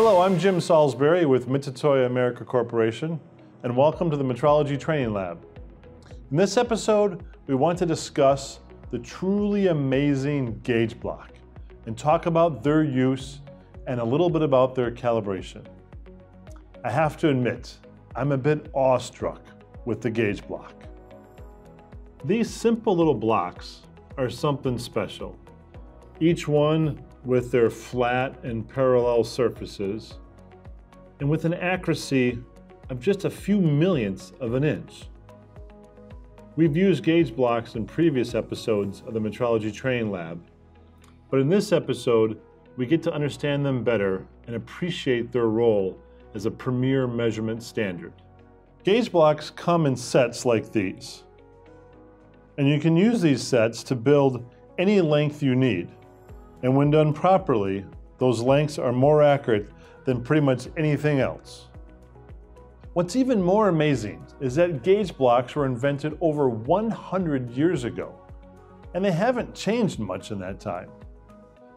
Hello, I'm Jim Salisbury with Mitutoyo America Corporation, and welcome to the Metrology Training Lab. In this episode, we want to discuss the truly amazing gauge block and talk about their use and a little bit about their calibration. I have to admit, I'm a bit awestruck with the gauge block. These simple little blocks are something special. Each one with their flat and parallel surfaces, and with an accuracy of just a few millionths of an inch. We've used gauge blocks in previous episodes of the Metrology Training Lab, but in this episode, we get to understand them better and appreciate their role as a premier measurement standard. Gauge blocks come in sets like these, and you can use these sets to build any length you need. And when done properly, those lengths are more accurate than pretty much anything else. What's even more amazing is that gauge blocks were invented over 100 years ago, and they haven't changed much in that time.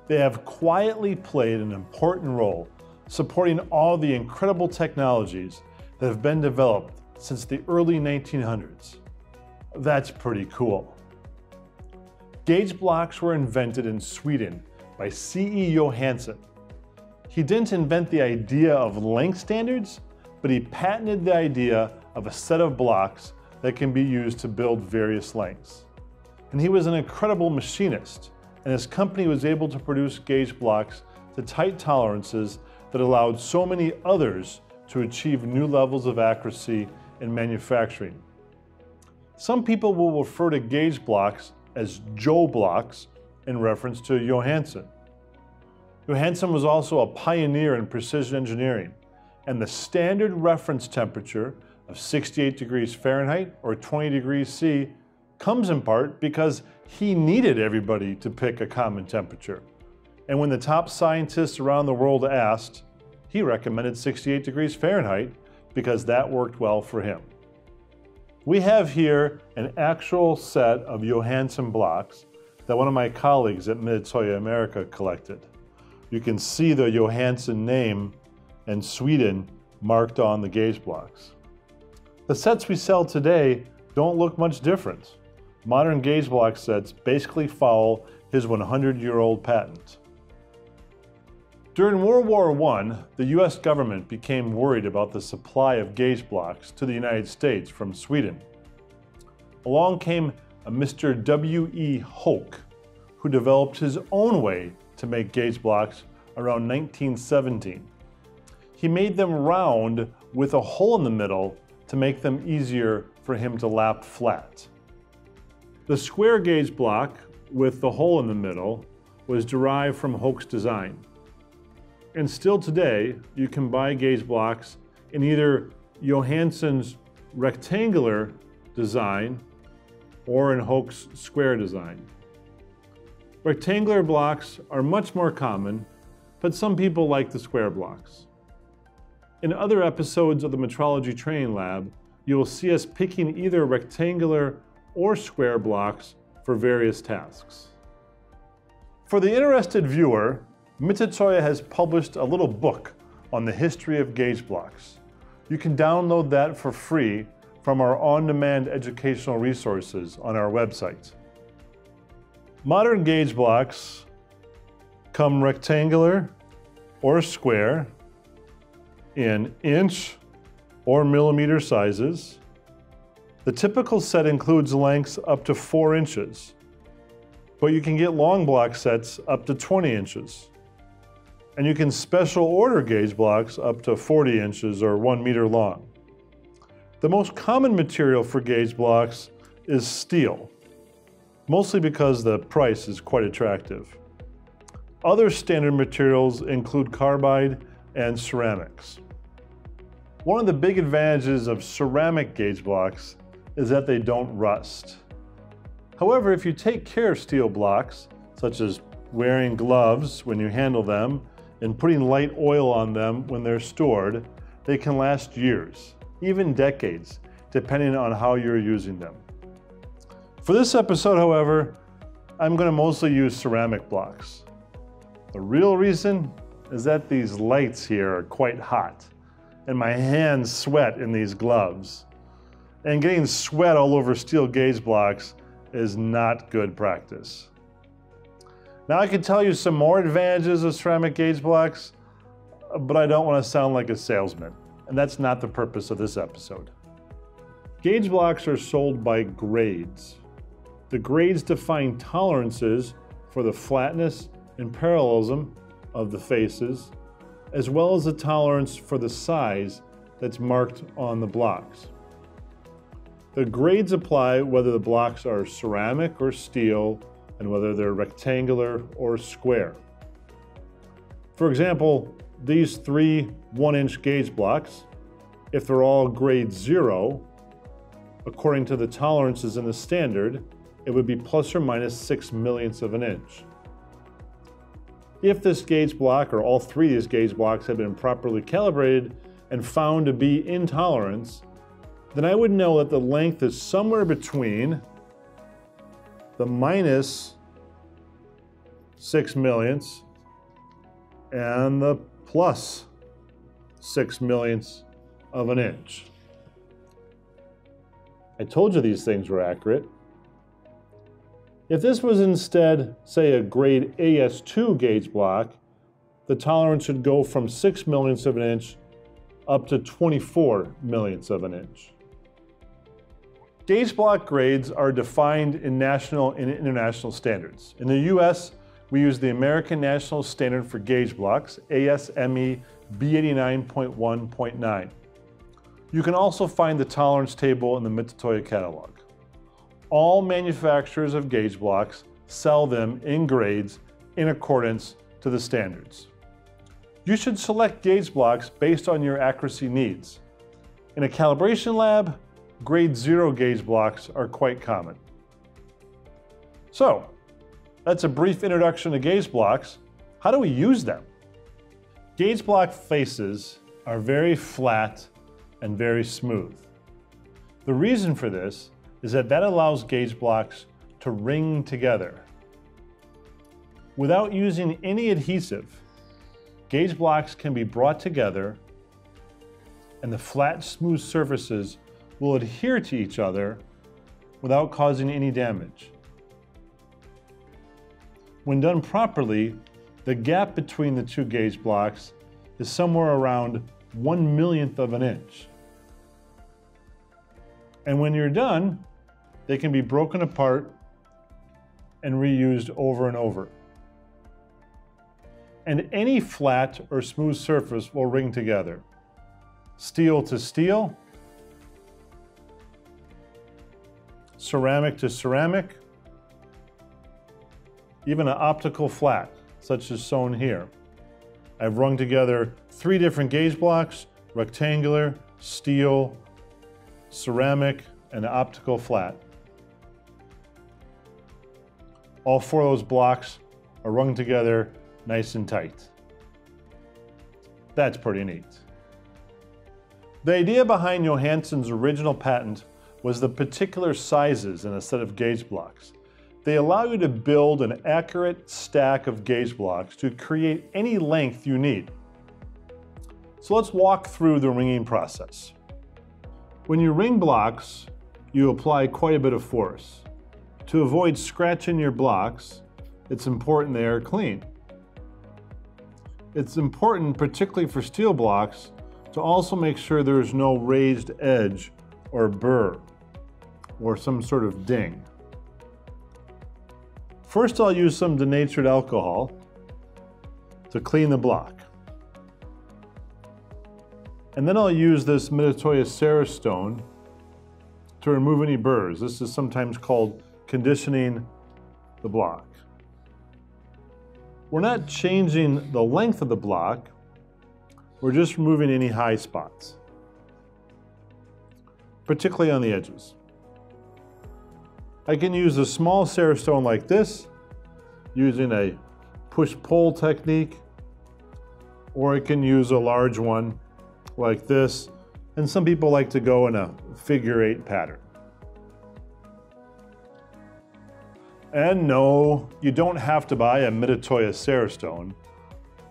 They have quietly played an important role, supporting all the incredible technologies that have been developed since the early 1900s. That's pretty cool. Gauge blocks were invented in Sweden by C.E. Johansson. He didn't invent the idea of length standards, but he patented the idea of a set of blocks that can be used to build various lengths. And he was an incredible machinist, and his company was able to produce gauge blocks to tight tolerances that allowed so many others to achieve new levels of accuracy in manufacturing. Some people will refer to gauge blocks as Joe blocks in reference to Johansson. Johansson was also a pioneer in precision engineering, and the standard reference temperature of 68 degrees Fahrenheit or 20 degrees C comes in part because he needed everybody to pick a common temperature. And when the top scientists around the world asked, he recommended 68 degrees Fahrenheit because that worked well for him. We have here an actual set of Johansson blocks that one of my colleagues at Mitutoyo America collected. You can see the Johansson name and Sweden marked on the gauge blocks. The sets we sell today don't look much different. Modern gauge block sets basically follow his 100-year-old patent. During World War I, the U.S. government became worried about the supply of gauge blocks to the United States from Sweden. Along came a Mr. W. E. Hoke, who developed his own way to make gauge blocks around 1917. He made them round with a hole in the middle to make them easier for him to lap flat. The square gauge block with the hole in the middle was derived from Hoke's design. And still today, you can buy gauge blocks in either Johansson's rectangular design or in Hoke's square design. Rectangular blocks are much more common, but some people like the square blocks. In other episodes of the Metrology Training Lab, you will see us picking either rectangular or square blocks for various tasks. For the interested viewer, Mitutoyo has published a little book on the history of gauge blocks. You can download that for free from our on-demand educational resources on our website. Modern gauge blocks come rectangular or square in inch or millimeter sizes. The typical set includes lengths up to 4 inches, but you can get long block sets up to 20 inches. And you can special order gauge blocks up to 40 inches or 1 meter long. The most common material for gauge blocks is steel, mostly because the price is quite attractive. Other standard materials include carbide and ceramics. One of the big advantages of ceramic gauge blocks is that they don't rust. However, if you take care of steel blocks, such as wearing gloves when you handle them, and putting light oil on them when they're stored, they can last years, even decades, depending on how you're using them. For this episode, however, I'm going to mostly use ceramic blocks. The real reason is that these lights here are quite hot, and my hands sweat in these gloves. And getting sweat all over steel gauge blocks is not good practice. Now I can tell you some more advantages of ceramic gauge blocks, but I don't want to sound like a salesman, and that's not the purpose of this episode. Gauge blocks are sold by grades. The grades define tolerances for the flatness and parallelism of the faces, as well as a tolerance for the size that's marked on the blocks. The grades apply whether the blocks are ceramic or steel, and whether they're rectangular or square. For example, these three 1-inch gauge blocks, if they're all grade 0, according to the tolerances in the standard, it would be plus or minus 0.6 millionths of an inch. If this gauge block or all three of these gauge blocks have been properly calibrated and found to be in tolerance, then I would know that the length is somewhere between the minus 6 millionths and the plus 6 millionths of an inch. I told you these things were accurate. If this was instead, say, a grade AS2 gauge block, the tolerance should go from 6 millionths of an inch up to 24 millionths of an inch. Gauge block grades are defined in national and international standards. In the U.S., we use the American National Standard for Gauge Blocks, ASME B89.1.9. You can also find the tolerance table in the Mitutoyo catalog. All manufacturers of gauge blocks sell them in grades in accordance to the standards. You should select gauge blocks based on your accuracy needs. In a calibration lab, grade 0 gauge blocks are quite common. So, that's a brief introduction to gauge blocks. How do we use them? Gauge block faces are very flat and very smooth. The reason for this is that allows gauge blocks to ring together. Without using any adhesive, gauge blocks can be brought together and the flat, smooth surfaces will adhere to each other without causing any damage. When done properly, the gap between the two gauge blocks is somewhere around 1 millionth of an inch. And when you're done, they can be broken apart and reused over and over. And any flat or smooth surface will ring together. Steel to steel, ceramic to ceramic, even an optical flat, such as shown here. I've rung together 3 different gauge blocks, rectangular, steel, ceramic, and optical flat. All 4 of those blocks are rung together nice and tight. That's pretty neat. The idea behind Johansson's original patent was the particular sizes in a set of gauge blocks. They allow you to build an accurate stack of gauge blocks to create any length you need. So let's walk through the ringing process. When you ring blocks, you apply quite a bit of force. To avoid scratching your blocks, it's important they are clean. It's important, particularly for steel blocks, to also make sure there's no raised edge or burr or some sort of ding. First, I'll use some denatured alcohol to clean the block. And then I'll use this Mitutoyo Cerastone to remove any burrs. This is sometimes called conditioning the block. We're not changing the length of the block, we're just removing any high spots, particularly on the edges. I can use a small Cerastone like this, using a push-pull technique, or I can use a large one like this, and some people like to go in a figure-8 pattern. And no, you don't have to buy a Mitutoyo Cerastone.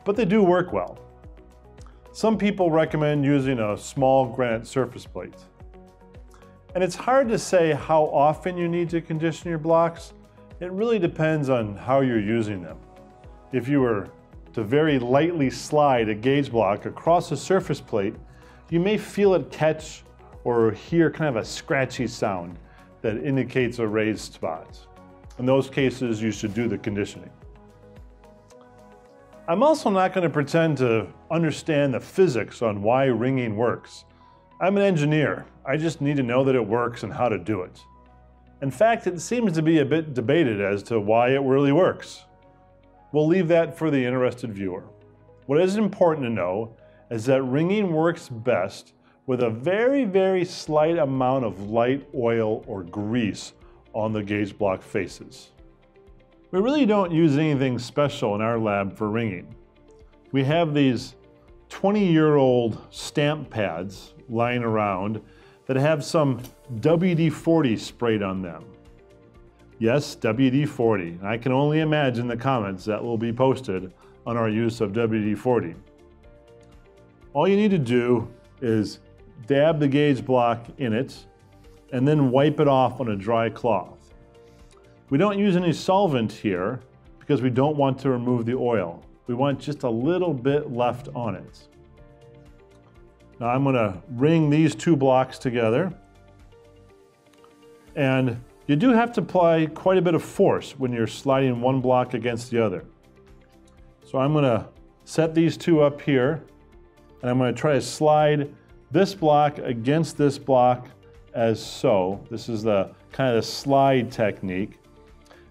but they do work well. Some people recommend using a small granite surface plate. And it's hard to say how often you need to condition your blocks. It really depends on how you're using them. If you were to very lightly slide a gauge block across a surface plate, you may feel it catch or hear kind of a scratchy sound that indicates a raised spot. In those cases, you should do the conditioning. I'm also not going to pretend to understand the physics on why ringing works. I'm an engineer. I just need to know that it works and how to do it. In fact, it seems to be a bit debated as to why it really works. We'll leave that for the interested viewer. What is important to know is that ringing works best with a very, very slight amount of light oil or grease on the gauge block faces. We really don't use anything special in our lab for ringing. We have these 20-year-old stamp pads lying around that have some WD-40 sprayed on them. Yes, WD-40. I can only imagine the comments that will be posted on our use of WD-40. All you need to do is dab the gauge block in it and then wipe it off on a dry cloth. We don't use any solvent here because we don't want to remove the oil. We want just a little bit left on it. Now I'm going to ring these two blocks together, and you do have to apply quite a bit of force when you're sliding one block against the other. So I'm going to set these two up here, and I'm going to try to slide this block against this block as so. This is the kind of the slide technique.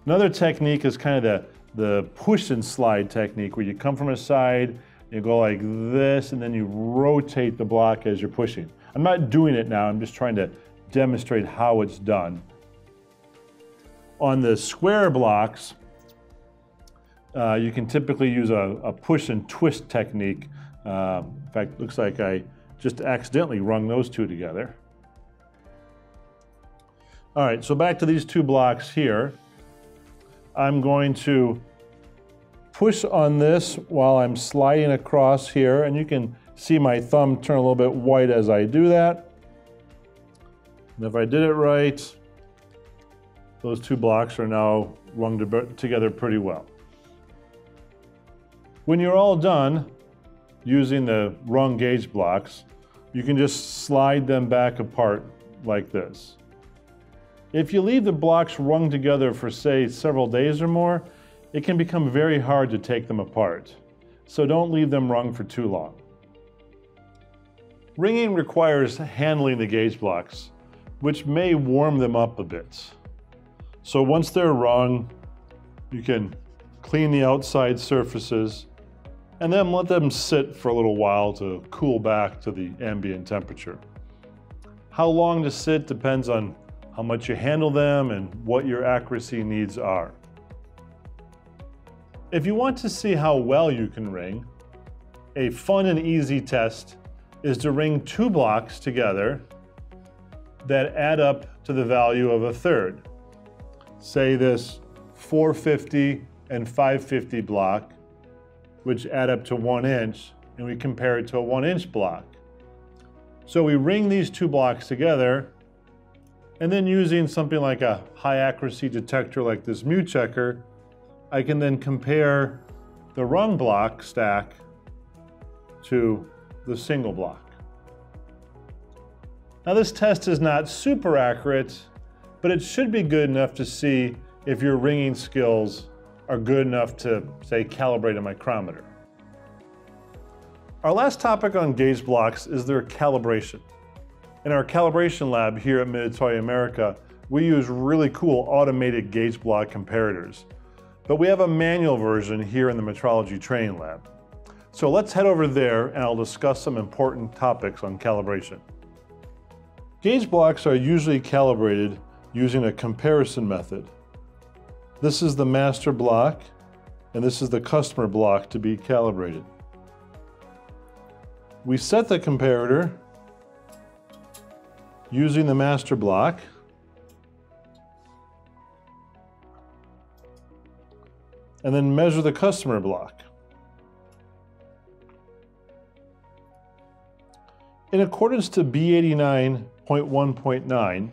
Another technique is kind of the push and slide technique, where you come from a side, you go like this, and then you rotate the block as you're pushing. I'm not doing it now. I'm just trying to demonstrate how it's done. On the square blocks, you can typically use a push and twist technique. In fact, it looks like I just accidentally rung those two together. All right, so back to these two blocks here. I'm going to push on this while I'm sliding across here, and you can see my thumb turn a little bit white as I do that. And if I did it right, those two blocks are now rung together pretty well. When you're all done using the rung gauge blocks, you can just slide them back apart like this. If you leave the blocks rung together for, say, several days or more, it can become very hard to take them apart. So don't leave them rung for too long. Ringing requires handling the gauge blocks, which may warm them up a bit. So once they're rung, you can clean the outside surfaces and then let them sit for a little while to cool back to the ambient temperature. How long to sit depends on how much you handle them and what your accuracy needs are. If you want to see how well you can ring, a fun and easy test is to ring two blocks together that add up to the value of a third. Say this 450 and 550 block, which add up to 1 inch, and we compare it to a 1 inch block. So we ring these two blocks together, and then using something like a high accuracy detector like this Mew checker, I can then compare the rung block stack to the single block. Now this test is not super accurate, but it should be good enough to see if your ringing skills are good enough to, say, calibrate a micrometer. Our last topic on gauge blocks is their calibration. In our calibration lab here at Mitutoyo America, we use really cool automated gauge block comparators, but we have a manual version here in the Metrology Training Lab. So let's head over there and I'll discuss some important topics on calibration. Gauge blocks are usually calibrated using a comparison method. This is the master block, and this is the customer block to be calibrated. We set the comparator using the master block, and then measure the customer block. In accordance to B89.1.9,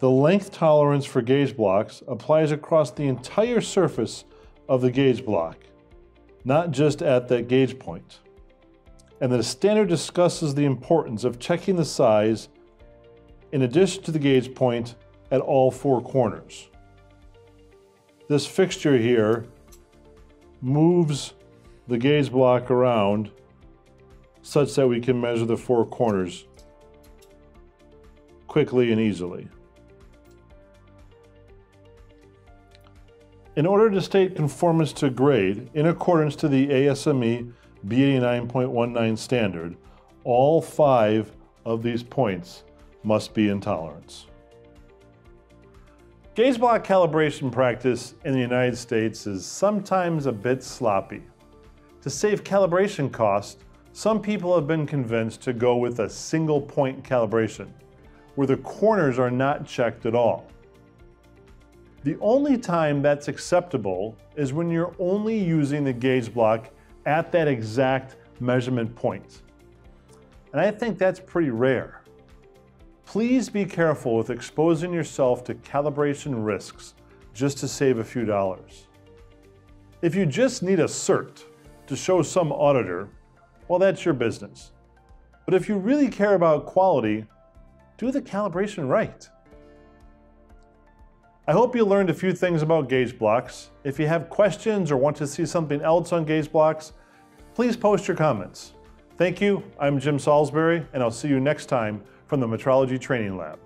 the length tolerance for gauge blocks applies across the entire surface of the gauge block, not just at that gauge point. And the standard discusses the importance of checking the size in addition to the gauge point at all four corners. This fixture here moves the gauge block around such that we can measure the four corners quickly and easily. In order to state conformance to grade in accordance to the ASME B89.1.9 standard, all five of these points must be in tolerance. Gauge block calibration practice in the United States is sometimes a bit sloppy. To save calibration costs, some people have been convinced to go with a single point calibration, where the corners are not checked at all. The only time that's acceptable is when you're only using the gauge block at that exact measurement point. And I think that's pretty rare. Please be careful with exposing yourself to calibration risks just to save a few dollars. If you just need a cert to show some auditor, well, that's your business. But if you really care about quality, do the calibration right. I hope you learned a few things about gauge blocks. If you have questions or want to see something else on gauge blocks, please post your comments. Thank you. I'm Jim Salisbury, and I'll see you next time from the Metrology Training Lab.